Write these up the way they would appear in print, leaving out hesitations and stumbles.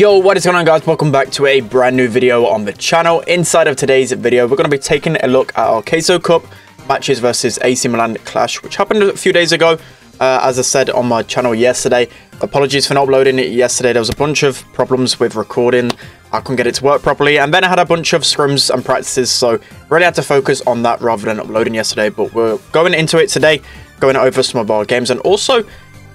Yo, what is going on, guys? Welcome back to a brand new video on the channel. Inside of today's video, we're going to be taking a look at our QUESO Cup matches versus AC Milan clash, which happened a few days ago. As I said on my channel yesterday, apologies for not uploading it yesterday. There was a bunch of problems with recording. I couldn't get it to work properly, and then I had a bunch of scrims and practices, so really had to focus on that rather than uploading yesterday. But we're going into it today, going over some of our games. And also,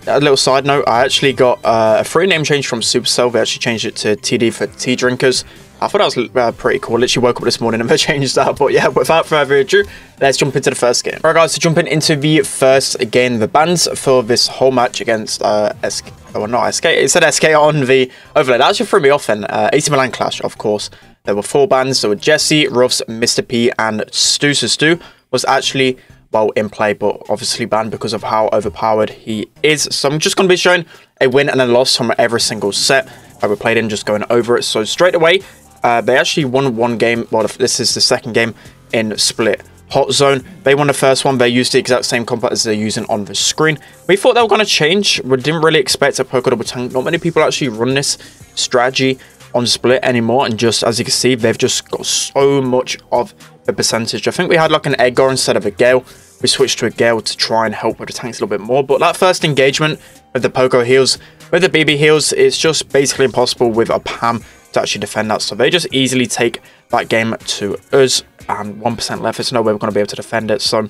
a little side note, I actually got a free name change from Supercell. They actually changed it to TD for tea drinkers. I thought that was pretty cool. I literally woke up this morning and they changed that. But yeah, without further ado, let's jump into the first game. Alright guys, so jumping into the first game, the bans for this whole match against SK, well not SK, it said SK on the overlay. That actually threw me off then. AC Milan clash, of course. There were four bans. There were Jesse, Ruffs, Mr. P and Stu. So Stu was actually, well, in play, but obviously banned because of how overpowered he is. So I'm just going to be showing a win and a loss from every single set that we played in, just going over it. So straight away, they actually won one game. Well, this is the second game in split hot zone. They won the first one. They used the exact same comp as they're using on the screen. We thought they were going to change. We didn't really expect a poke double tank. Not many people actually run this strategy on split anymore, and just as you can see, they've just got so much of the percentage. I think we had like an Edgar instead of a Gale. We switched to a Gale to try and help with the tanks a little bit more. But that first engagement with the Poco heals, with the BB heals, it's just basically impossible with a Pam to actually defend that. So they just easily take that game to us, and 1% left. There's no way we're going to be able to defend it. So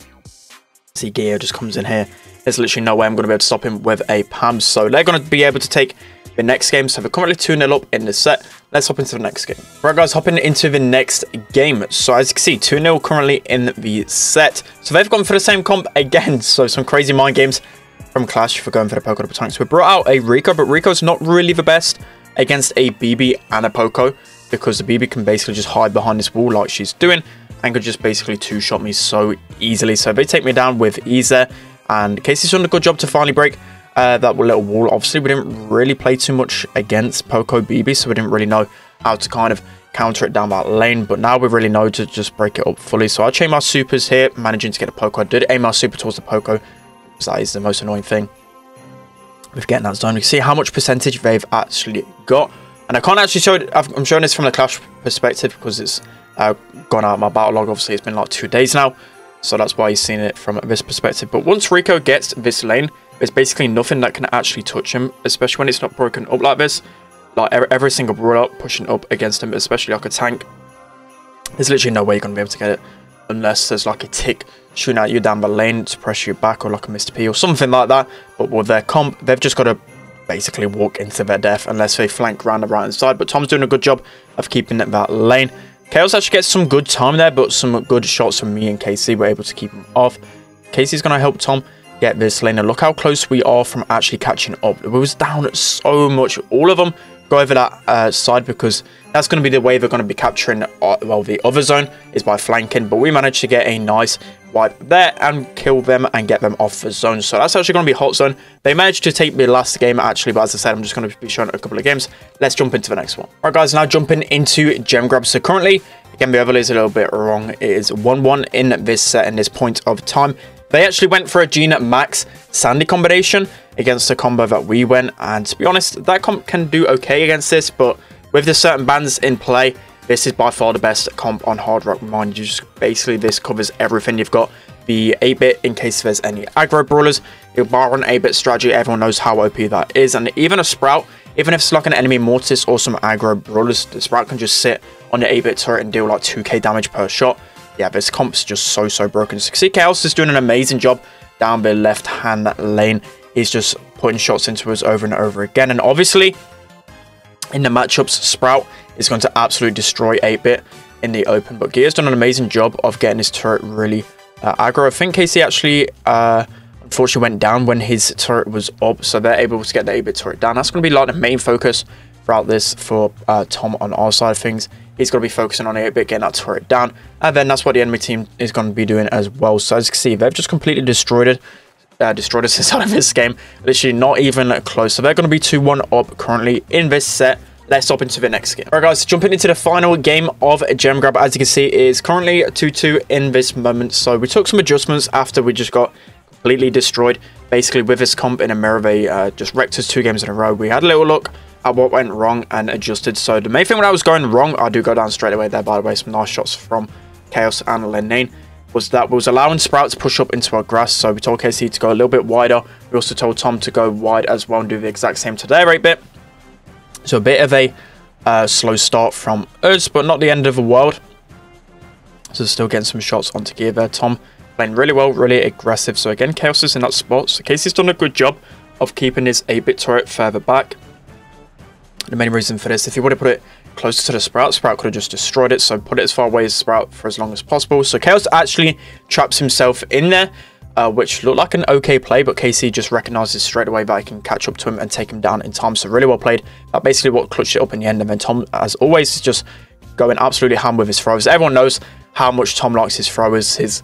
see, Geo just comes in here. There's literally no way I'm going to be able to stop him with a Pam. So they're going to be able to take the next game. So we're currently 2-0 up in this set. Let's hop into the next game. Right guys, hopping into the next game. So as you can see, 2-0 currently in the set. So they've gone for the same comp again. So some crazy mind games from Clash for going for the Poco double tanks. We brought out a Rico, but Rico's not really the best against a BB and a Poco, because the BB can basically just hide behind this wall like she's doing and could just basically two-shot me so easily. So they take me down with ease there, and Casey's done a good job to finally break that little wall. Obviously we didn't really play too much against Poco BB, so we didn't really know how to kind of counter it down that lane, but now we really know to just break it up fully. So I chain my supers here, managing to get a Poco. I did aim my super towards the Poco, because that is the most annoying thing with getting that zone. You can see how much percentage they've actually got, and I can't actually show it. I'm showing this from the Clash perspective because it's gone out of my battle log. Obviously it's been like 2 days now, so that's why you've seen it from this perspective. But once Rico gets this lane, there's basically nothing that can actually touch him, especially when it's not broken up like this. Like every single brawler pushing up against him, especially like a tank, there's literally no way you're going to be able to get it unless there's like a tick shooting at you down the lane to press you back, or like a Mr. P or something like that. But with their comp, they've just got to basically walk into their death unless they flank around the right hand side. But Tom's doing a good job of keeping that lane. Chaos actually gets some good time there, but some good shots from me and KC were able to keep him off. KC's going to help Tom get this lane, and look how close we are from actually catching up. We was down so much. All of them go over that side, because that's going to be the way they're going to be capturing well, the other zone is by flanking. But we managed to get a nice wipe there and kill them and get them off the zone. So that's actually going to be hot zone. They managed to take the last game actually, but as I said, I'm just going to be showing a couple of games. Let's jump into the next one. All right guys, now jumping into gem grabs. So currently, again, the overlay is a little bit wrong. It is 1-1 in this set in this point of time. They actually went for a Gina Max Sandy combination against the combo that we went, and to be honest, that comp can do okay against this, but with the certain bans in play, this is by far the best comp on Hard Rock Mine. You just basically, this covers everything. You've got the 8-bit in case there's any aggro brawlers. You'll bar on 8-bit strategy. Everyone knows how OP that is, and even a Sprout, even if it's like an enemy Mortis or some aggro brawlers, the Sprout can just sit on the 8-bit turret and deal like 2k damage per shot. Yeah, this comp's just so broken. So see, Chaos is doing an amazing job down the left hand lane. He's just putting shots into us over and over again, and obviously in the matchups, Sprout is going to absolutely destroy 8-bit in the open. But Gear's done an amazing job of getting his turret really aggro. I think KC actually unfortunately went down when his turret was up, so they're able to get the 8-bit turret down. That's going to be like the main focus throughout this for Tom on our side of things. He's going to be focusing on 8-bit, getting that turret down, and then that's what the enemy team is going to be doing as well. So as you can see, they've just completely destroyed it, destroyed us inside of this game. Literally not even close. So they're going to be 2-1 up currently in this set. Let's hop into the next game. All right guys, jumping into the final game of gem grab. As you can see, it is currently 2-2 in this moment. So we took some adjustments after we just got completely destroyed. Basically with this comp in a mirror, they just wrecked us 2 games in a row. We had a little look at what went wrong and adjusted. So the main thing when I was going wrong, I do go down straight away there, by the way, some nice shots from Chaos and Lenine, was that was allowing Sprout to push up into our grass. So we told KC to go a little bit wider. We also told Tom to go wide as well and do the exact same to their 8-bit. So a bit of a slow start from us, but not the end of the world. So still getting some shots onto gear there. Tom playing really well, really aggressive. So again, Chaos is in that spot. So KC's done a good job of keeping his 8-bit turret further back. The main reason for this, if you would have put it closer to the Sprout, Sprout could have just destroyed it. So put it as far away as Sprout for as long as possible. So Chaos actually traps himself in there, which looked like an okay play, but KC just recognises straight away that he can catch up to him and take him down in time. So really well played. That basically what clutched it up in the end. And then Tom, as always, is just going absolutely ham with his throws. Everyone knows how much Tom likes his throwers. His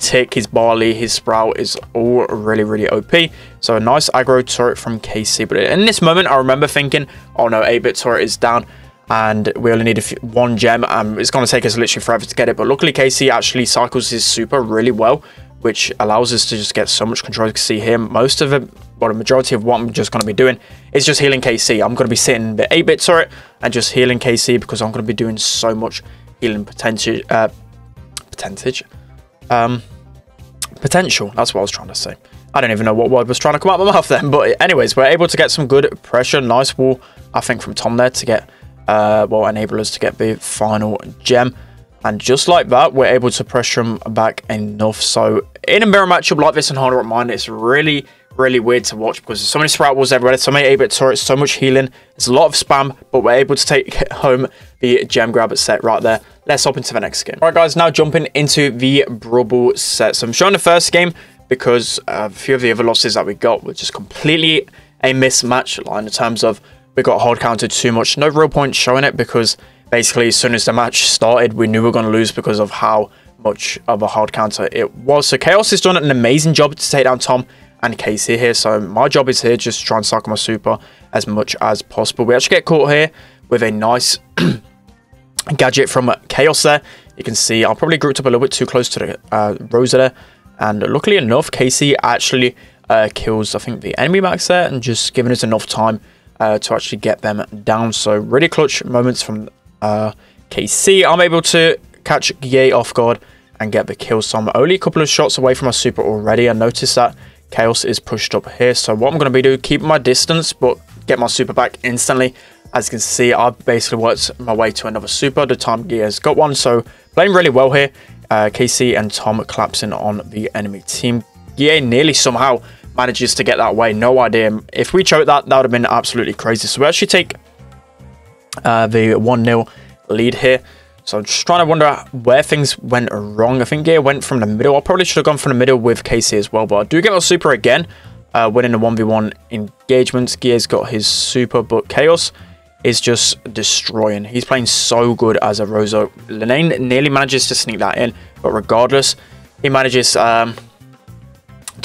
tick, his barley, his sprout is all really, really OP. So a nice aggro turret from KC. But in this moment, I remember thinking, oh no, 8-bit turret is down and we only need one gem. It's going to take us literally forever to get it. But luckily, KC actually cycles his super really well, which allows us to just get so much control. You can see here, most of it, well, the majority of what I'm just going to be doing is just healing KC. I'm going to be sitting the 8-bit turret and just healing KC because I'm going to be doing so much healing potential. That's what I was trying to say. I don't even know what word was trying to come out of my mouth then. But anyways, we're able to get some good pressure. Nice wall, I think, from Tom there to get, well, enable us to get the final gem. And just like that, we're able to pressure him back enough. So in a mirror matchup like this in Hard Rock Mine, it's really, really weird to watch because there's so many Sprout walls everywhere, so many 8-bit turrets, so much healing. There's a lot of spam, but we're able to take home the gem grab set right there. Let's hop into the next game. All right, guys, now jumping into the Brawl set. So I'm showing the first game because a few of the other losses that we got were just completely a mismatch line in terms of we got hard counted too much. No real point showing it because basically, as soon as the match started, we knew we were going to lose because of how much of a hard counter it was. So Chaos has done an amazing job to take down Tom and KC here. So my job is here just to try and cycle my super as much as possible. We actually get caught here with a nice gadget from Chaos there. You can see I'm probably grouped up a little bit too close to the Rosa there. And luckily enough, KC actually kills, I think, the enemy max there and just giving us enough time to actually get them down. So really clutch moments from KC. I'm able to catch Ye off guard and get the kill. So I'm only a couple of shots away from my super already. I noticed that Chaos is pushed up here. So what I'm going to be doing, keep my distance, but get my super back instantly. As you can see, I've basically worked my way to another super. The time Ye has got one. So playing really well here. KC and Tom collapsing on the enemy team. Ye nearly somehow manages to get that away. No idea. If we choked that, that would have been absolutely crazy. So we actually take the 1-0 lead here. So I'm just trying to wonder where things went wrong. I think Gear went from the middle. I probably should have gone from the middle with KC as well, but I do get my super again, winning the 1v1 engagements. Gear's got his super, but Chaos is just destroying. He's playing so good as a Rosa. Lenine nearly manages to sneak that in, but regardless, he manages to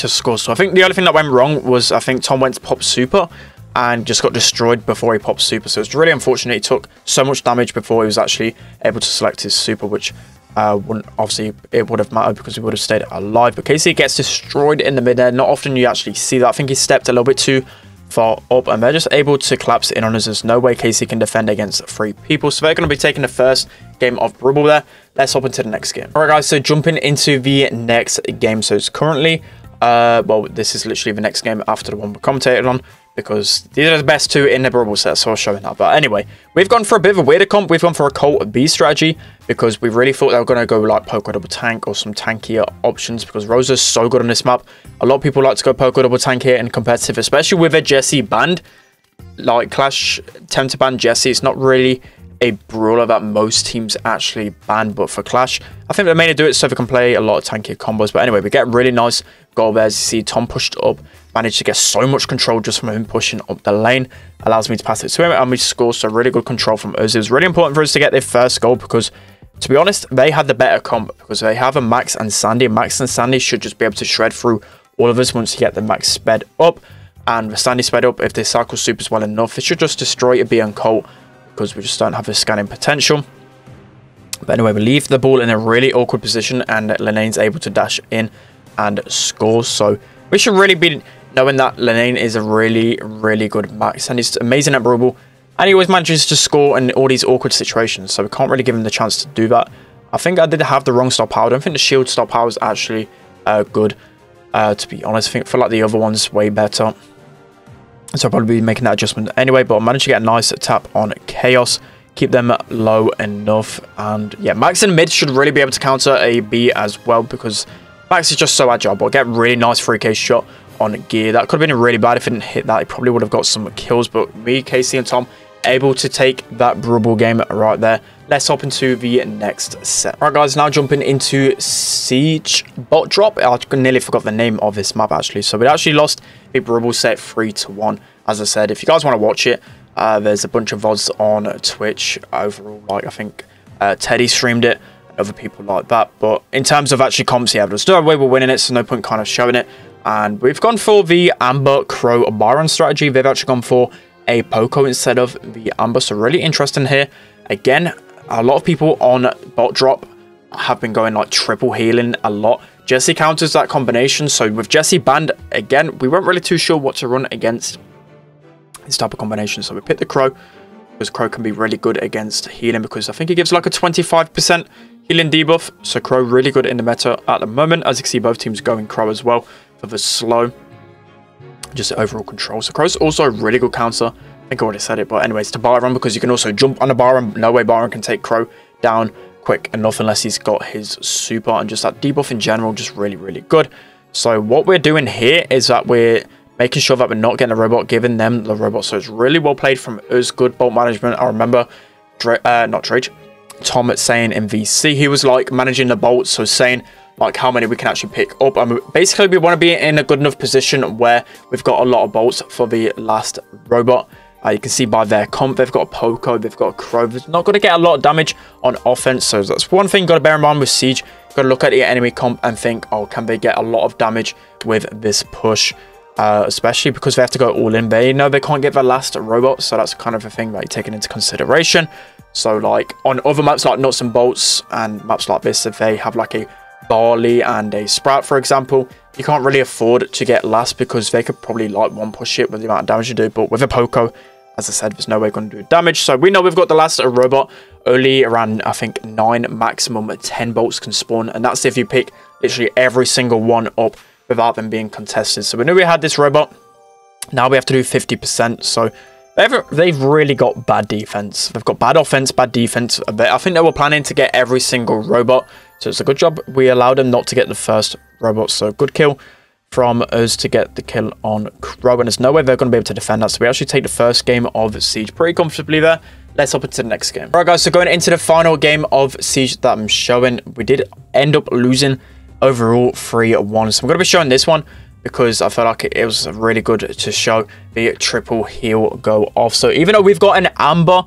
score. So I think the only thing that went wrong was I think Tom went to pop super and just got destroyed before he popped super. So it's really unfortunate he took so much damage before he was actually able to select his super, which wouldn't, obviously it would have mattered because he would have stayed alive. But KC gets destroyed in the mid air. Not often you actually see that. I think he stepped a little bit too far up and they're just able to collapse in on us. There's no way KC can defend against three people. So they're going to be taking the first game of Brawl there. Let's hop into the next game. All right, guys, so jumping into the next game. So it's currently, well, this is literally the next game after the one we commentated on, because these are the best two in the Brawl set, so I'll show you now. But anyway, we've gone for a bit of a weirder comp. We've gone for a Colt B strategy because we really thought they were going to go like Poco Double Tank or some tankier options because Rosa's so good on this map. A lot of people like to go Poco Double Tank here in competitive, especially with a Jessie banned. Like Clash tend to ban Jessie. It's not really a brawler that most teams actually ban, but for Clash, I think they mainly do it so they can play a lot of tankier combos. But anyway, we get a really nice goal there. As you see, Tom pushed up, managed to get so much control just from him pushing up the lane, allows me to pass it to him, and we score. So really good control from us. It was really important for us to get their first goal because, to be honest, they had the better comp because they have a Max and Sandy. Max and Sandy should just be able to shred through all of us once you get the Max sped up, and the Sandy sped up, if they cycle supers well enough, it should just destroy a B and Colt because we just don't have the scanning potential. But anyway, we leave the ball in a really awkward position and Lenine's able to dash in and score. So we should really be knowing that Lenine is a really, really good max and he's amazing at Brawl. And he always manages to score in all these awkward situations, so we can't really give him the chance to do that. I think I did have the wrong star power. I don't think the shield star power is actually good, to be honest. I think for like the other one's way better. So I'll probably be making that adjustment anyway, but I managed to get a nice tap on Chaos. Keep them low enough. And yeah, Max in mid should really be able to counter a B as well, because Max is just so agile, but get really nice 3k shot on Gear. That could have been really bad if I didn't hit that. He probably would have got some kills, but me, Casey and Tom able to take that brutal game right there. Let's hop into the next set. Alright guys, now jumping into Siege Bot Drop. I nearly forgot the name of this map actually. So we actually lost the brutal set 3-1. As I said, if you guys want to watch it, there's a bunch of VODs on Twitch overall. Like I think Teddy streamed it, and other people like that. But in terms of actually comps, yeah, there's no way we're winning it, so no point kind of showing it. And we've gone for the Amber Crow Byron strategy. They've actually gone for a Poco instead of the Amber, so really interesting here. Again, a lot of people on Bot Drop have been going like triple healing a lot. Jesse counters that combination, so with Jesse banned, again, we weren't really too sure what to run against this type of combination, so we picked the Crow, because Crow can be really good against healing, because I think he gives like a 25% healing debuff, so Crow really good in the meta at the moment. As you can see, both teams going Crow as well for the slow, just overall control. So Crow's also a really good counter. I think I already said it, but anyways, to Byron, because you can also jump on a Byron. No way Byron can take Crow down quick enough unless he's got his super, and just that debuff in general, just really, really good. So what we're doing here is that we're making sure that we're not getting a robot, giving them the robot. So it's really well played from us. Good bolt management. I remember Tom saying in VC, he was like managing the bolts, so saying like how many we can actually pick up. And basically we want to be in a good enough position where we've got a lot of bolts for the last robot. You can see by their comp, they've got a Poco, they've got a Crow. They're not going to get a lot of damage on offense, so that's one thing you got to bear in mind with Siege. You've got to look at the enemy comp and think, oh, can they get a lot of damage with this push? Especially because they have to go all in. They know they can't get the last robot, so that's kind of a thing that you're taking into consideration. So like on other maps like Nuts and Bolts and maps like this, if they have like a Barley and a Sprout, for example, you can't really afford to get last, because they could probably like one push it with the amount of damage you do. But with a Poco, as I said, there's no way going to do damage. So we know we've got the last robot. Only around, I think, 9 maximum 10 bolts can spawn, and that's if you pick literally every single one up without them being contested. So we knew we had this robot. Now we have to do 50%. So they've really got bad defense. They've got bad offense, bad defense. I think they were planning to get every single robot, so it's a good job we allowed them not to get the first robot. So good kill from us to get the kill on Crow, and there's no way they're going to be able to defend that. So we actually take the first game of Siege pretty comfortably there. Let's hop into the next game. Alright guys, so going into the final game of Siege that I'm showing, we did end up losing overall 3-1. So I'm going to be showing this one, because I felt like it was really good to show the triple heal go off. So even though we've got an Amber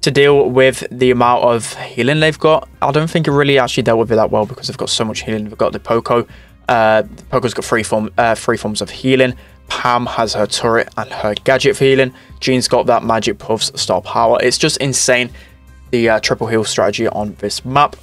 to deal with the amount of healing they've got, I don't think it really actually dealt with it that well, because they've got so much healing. They've got the Poco. Poco's got three forms of healing. Pam has her turret and her gadget for healing. Jean's got that magic puffs star power. It's just insane, the triple heal strategy on this map.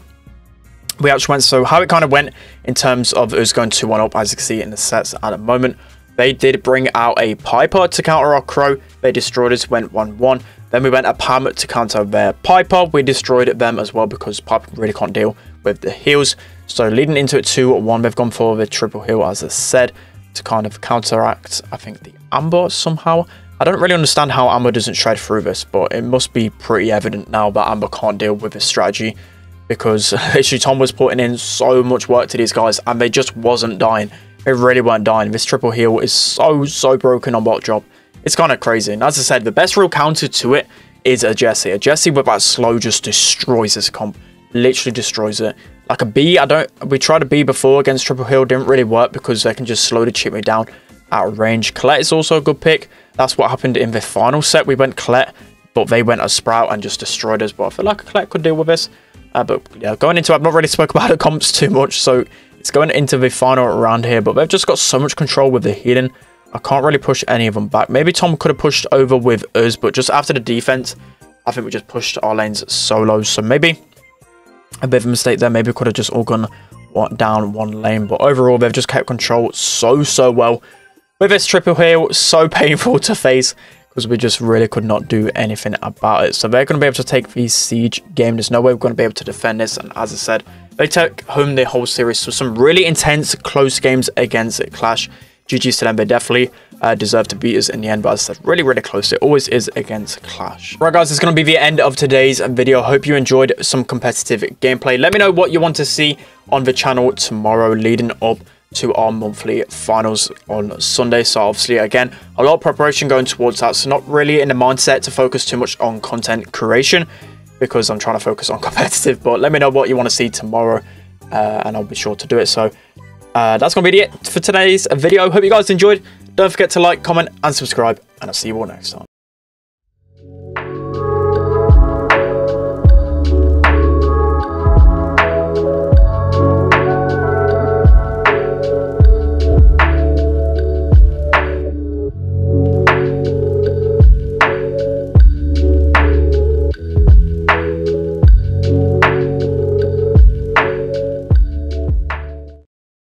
We actually went, so how it kind of went in terms of us going 2-1 up, as you can see in the sets at the moment. They did bring out a Piper to counter our Crow. They destroyed us, went 1-1. Then we went a Pam to counter their Piper. We destroyed them as well, because Piper really can't deal with the heals. So leading into it 2-1, they've gone for the triple heal, as I said, to kind of counteract, I think, the Amber somehow. I don't really understand how Amber doesn't shred through this, but it must be pretty evident now that Amber can't deal with this strategy, because literally Tom was putting in so much work to these guys and they just wasn't dying. They really weren't dying. This triple heal is so broken on Bot Drop. It's kind of crazy. And as I said, the best real counter to it is a Jesse. A Jesse with that slow just destroys this comp. Literally destroys it. Like a B, we tried a B before against triple heal. Didn't really work, because they can just slowly chip me down out of range. Colette is also a good pick. That's what happened in the final set. We went Colette, but they went a Sprout and just destroyed us. But I feel like a Colette could deal with this. But yeah, going into it, I've not really spoke about the comps too much, so it's going into the final round here, but they've just got so much control with the healing. I can't really push any of them back. Maybe Tom could have pushed over with us, but just after the defense, I think we just pushed our lanes solo, so maybe a bit of a mistake there. Maybe we could have just all gone down one lane, but overall, they've just kept control so well. With this triple heal, so painful to face. because we just really could not do anything about it. So they're going to be able to take the siege game. There's no way we're going to be able to defend this. And as I said, they took home the whole series. So some really intense, close games against Clash. GG's to them. They definitely deserve to beat us in the end, but as I said, really, really close. It always is against Clash. Right, guys, it's going to be the end of today's video. Hope you enjoyed some competitive gameplay. Let me know what you want to see on the channel tomorrow leading up to our monthly finals on Sunday. So obviously, again, a lot of preparation going towards that, so not really in the mindset to focus too much on content creation because I'm trying to focus on competitive. But let me know what you want to see tomorrow and I'll be sure to do it. So that's gonna be it for today's video. Hope you guys enjoyed. Don't forget to like, comment and subscribe, and I'll see you all next time.